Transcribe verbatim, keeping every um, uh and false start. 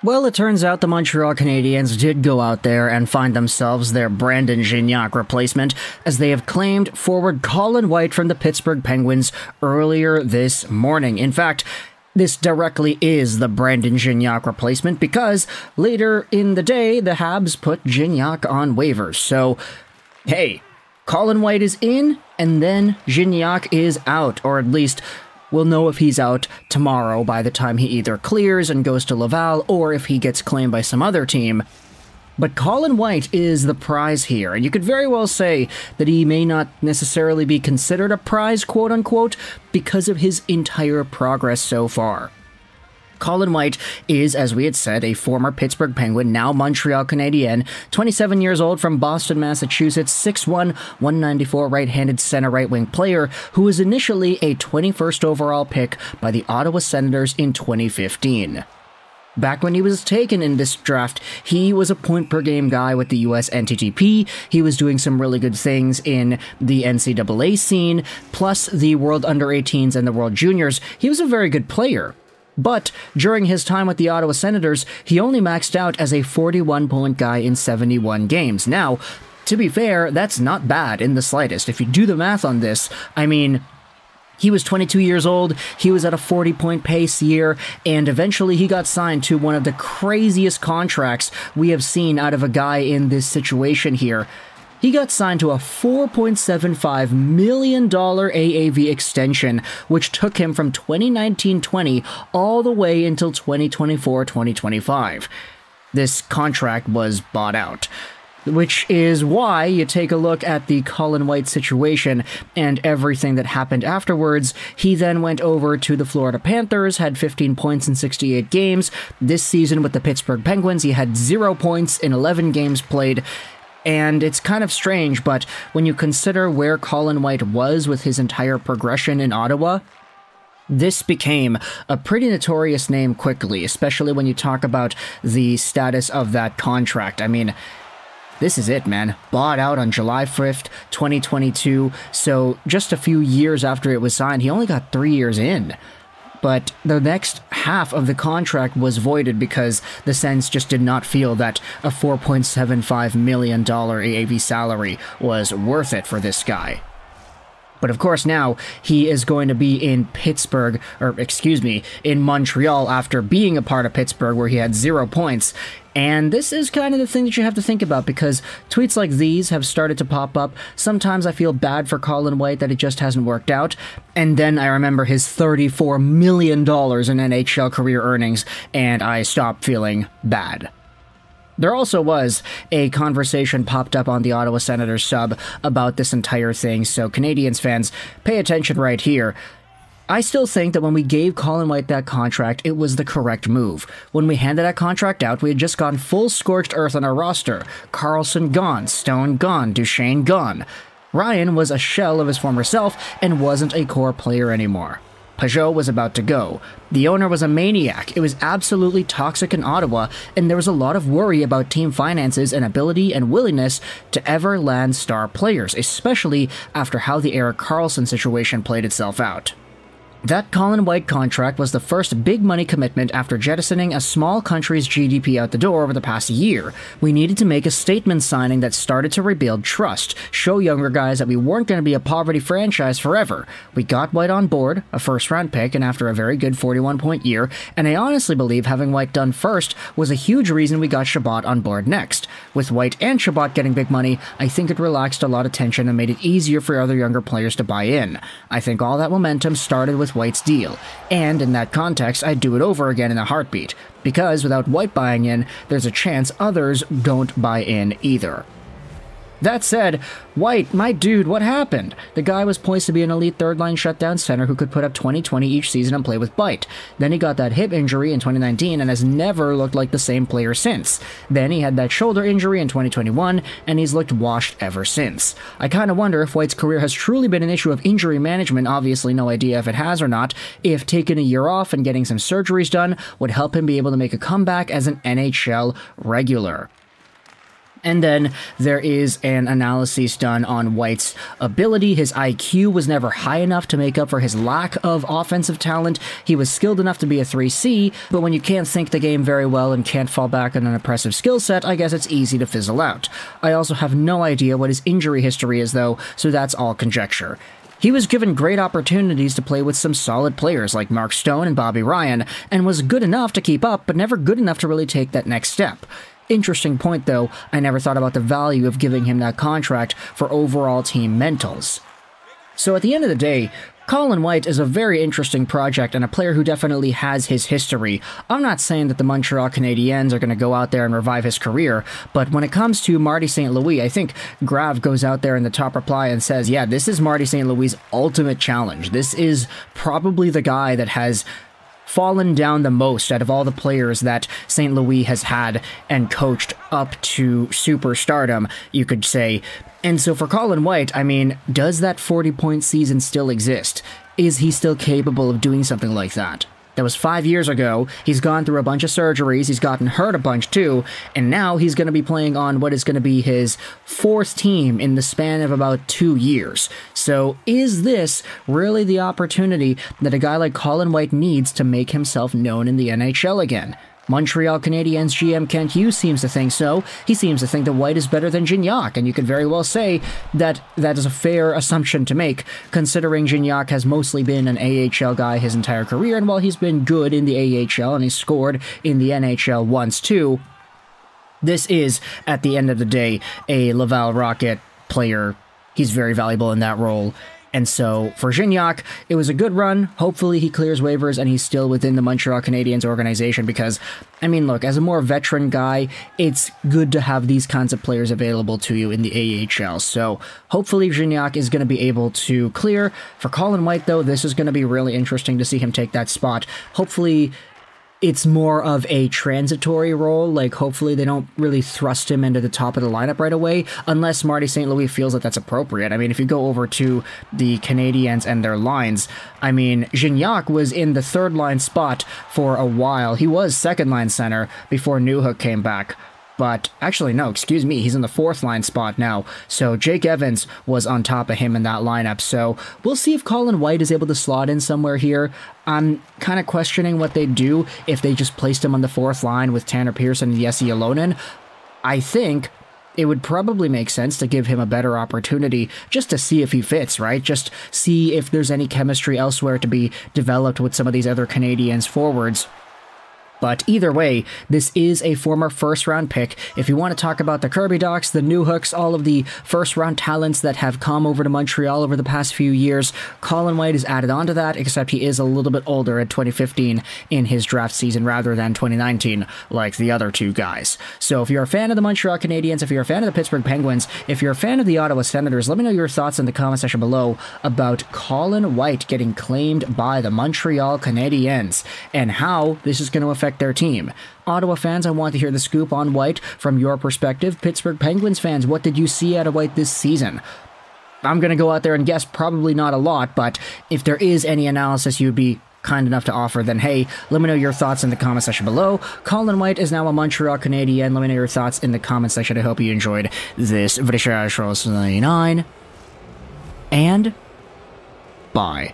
Well, it turns out the Montreal Canadiens did go out there and find themselves their Brandon Gignac replacement, as they have claimed forward Colin White from the Pittsburgh Penguins earlier this morning. In fact, this directly is the Brandon Gignac replacement, because later in the day, the Habs put Gignac on waivers. So, hey, Colin White is in, and then Gignac is out, or at least we'll know if he's out tomorrow by the time he either clears and goes to Laval or if he gets claimed by some other team. But Colin White is the prize here, and you could very well say that he may not necessarily be considered a prize, quote-unquote, because of his entire progress so far. Colin White is, as we had said, a former Pittsburgh Penguin, now Montreal Canadien, twenty-seven years old, from Boston, Massachusetts, six one, one ninety-four right-handed center right-wing player who was initially a twenty-first overall pick by the Ottawa Senators in twenty fifteen. Back when he was taken in this draft, he was a point-per-game guy with the U S N T T P. He was doing some really good things in the N C double A scene, plus the World Under eighteens and the World Juniors. He was a very good player. But during his time with the Ottawa Senators, he only maxed out as a forty-one point guy in seventy-one games. Now, to be fair, that's not bad in the slightest. If you do the math on this, I mean, he was twenty-two years old, he was at a forty point pace year, and eventually he got signed to one of the craziest contracts we have seen out of a guy in this situation here. He got signed to a four point seven five million dollar A A V extension, which took him from twenty nineteen twenty all the way until twenty twenty-four twenty twenty-five. This contract was bought out, which is why you take a look at the Colin White situation and everything that happened afterwards. He then went over to the Florida Panthers, had fifteen points in sixty-eight games. This season with the Pittsburgh Penguins, he had zero points in eleven games played. And it's kind of strange, but when you consider where Colin White was with his entire progression in Ottawa, this became a pretty notorious name quickly, especially when you talk about the status of that contract. I mean, this is it, man. Bought out on July fifth, twenty twenty-two, so just a few years after it was signed. He only got three years in. But the next half of the contract was voided because the Sens just did not feel that a four point seven five million dollar A A V salary was worth it for this guy. But of course now, he is going to be in Pittsburgh, or excuse me, in Montreal after being a part of Pittsburgh where he had zero points. And this is kind of the thing that you have to think about, because tweets like these have started to pop up. Sometimes I feel bad for Colin White that it just hasn't worked out. And then I remember his thirty-four million dollars in N H L career earnings, and I stopped feeling bad. There also was a conversation popped up on the Ottawa Senators sub about this entire thing, so Canadiens fans, pay attention right here. I still think that when we gave Colin White that contract, it was the correct move. When we handed that contract out, we had just gone full scorched earth on our roster. Karlsson gone, Stone gone, Duchesne gone. Ryan was a shell of his former self and wasn't a core player anymore. Pajot was about to go. The owner was a maniac. It was absolutely toxic in Ottawa, and there was a lot of worry about team finances and ability and willingness to ever land star players, especially after how the Erik Karlsson situation played itself out. That Colin White contract was the first big money commitment after jettisoning a small country's G D P out the door over the past year. We needed to make a statement signing that started to rebuild trust, show younger guys that we weren't going to be a poverty franchise forever. We got White on board, a first-round pick, and after a very good forty-one point year, and I honestly believe having White done first was a huge reason we got Shabbat on board next. With White and Shabbat getting big money, I think it relaxed a lot of tension and made it easier for other younger players to buy in. I think all that momentum started with White's deal, and in that context, I'd do it over again in a heartbeat, because without White buying in, there's a chance others don't buy in either. That said, White, my dude, what happened? The guy was poised to be an elite third-line shutdown center who could put up twenty twenty each season and play with bite. Then he got that hip injury in twenty nineteen and has never looked like the same player since. Then he had that shoulder injury in twenty twenty-one, and he's looked washed ever since. I kinda wonder if White's career has truly been an issue of injury management. Obviously no idea if it has or not, if taking a year off and getting some surgeries done would help him be able to make a comeback as an N H L regular. And then there is an analysis done on White's ability. His I Q was never high enough to make up for his lack of offensive talent. He was skilled enough to be a three C, but when you can't think the game very well and can't fall back on an impressive skill set, I guess it's easy to fizzle out. I also have no idea what his injury history is, though, so that's all conjecture. He was given great opportunities to play with some solid players like Mark Stone and Bobby Ryan, and was good enough to keep up, but never good enough to really take that next step. Interesting point, though, I never thought about the value of giving him that contract for overall team mentals. So at the end of the day, Colin White is a very interesting project and a player who definitely has his history. I'm not saying that the Montreal Canadiens are going to go out there and revive his career, but when it comes to Marty Saint Louis, I think Grav goes out there in the top reply and says, yeah, this is Marty Saint Louis' ultimate challenge. This is probably the guy that has fallen down the most out of all the players that Saint Louis has had and coached up to superstardom, you could say. And so for Colin White, I mean, does that forty-point season still exist? Is he still capable of doing something like that? That was five years ago. He's gone through a bunch of surgeries, he's gotten hurt a bunch too, and now he's going to be playing on what is going to be his fourth team in the span of about two years. So is this really the opportunity that a guy like Colin White needs to make himself known in the N H L again? Montreal Canadiens G M Kent Hughes seems to think so. He seems to think that White is better than Gignac, and you could very well say that that is a fair assumption to make, considering Gignac has mostly been an A H L guy his entire career, and while he's been good in the A H L and he's scored in the N H L once too, this is, at the end of the day, a Laval Rocket player. He's very valuable in that role. And so, for Gignac, it was a good run. Hopefully he clears waivers and he's still within the Montreal Canadiens organization because, I mean, look, as a more veteran guy, it's good to have these kinds of players available to you in the A H L. So, hopefully Gignac is going to be able to clear. For Colin White, though, this is going to be really interesting to see him take that spot. Hopefully it's more of a transitory role, like hopefully they don't really thrust him into the top of the lineup right away, unless Marty Saint Louis feels that that's appropriate. I mean, if you go over to the Canadiens and their lines, I mean, Gignac was in the third line spot for a while. He was second line center before Newhook came back. But actually, no, excuse me, he's in the fourth line spot now. So Jake Evans was on top of him in that lineup. So we'll see if Colin White is able to slot in somewhere here. I'm kind of questioning what they'd do if they just placed him on the fourth line with Tanner Pearson and Jesse Ylönen. I think it would probably make sense to give him a better opportunity just to see if he fits, right? Just see if there's any chemistry elsewhere to be developed with some of these other Canadiens forwards. But either way, this is a former first-round pick. If you want to talk about the Kirby Docs, the Newhooks, all of the first-round talents that have come over to Montreal over the past few years, Colin White is added onto that, except he is a little bit older at twenty fifteen in his draft season rather than twenty nineteen, like the other two guys. So if you're a fan of the Montreal Canadiens, if you're a fan of the Pittsburgh Penguins, if you're a fan of the Ottawa Senators, let me know your thoughts in the comment section below about Colin White getting claimed by the Montreal Canadiens and how this is going to affect their team. Ottawa fans, I want to hear the scoop on White from your perspective. Pittsburgh Penguins fans, what did you see out of White this season? I'm going to go out there and guess probably not a lot, but if there is any analysis you'd be kind enough to offer, then hey, let me know your thoughts in the comment section below. Colin White is now a Montreal Canadien. Let me know your thoughts in the comment section. I hope you enjoyed this. legorocks ninety-nine, and bye.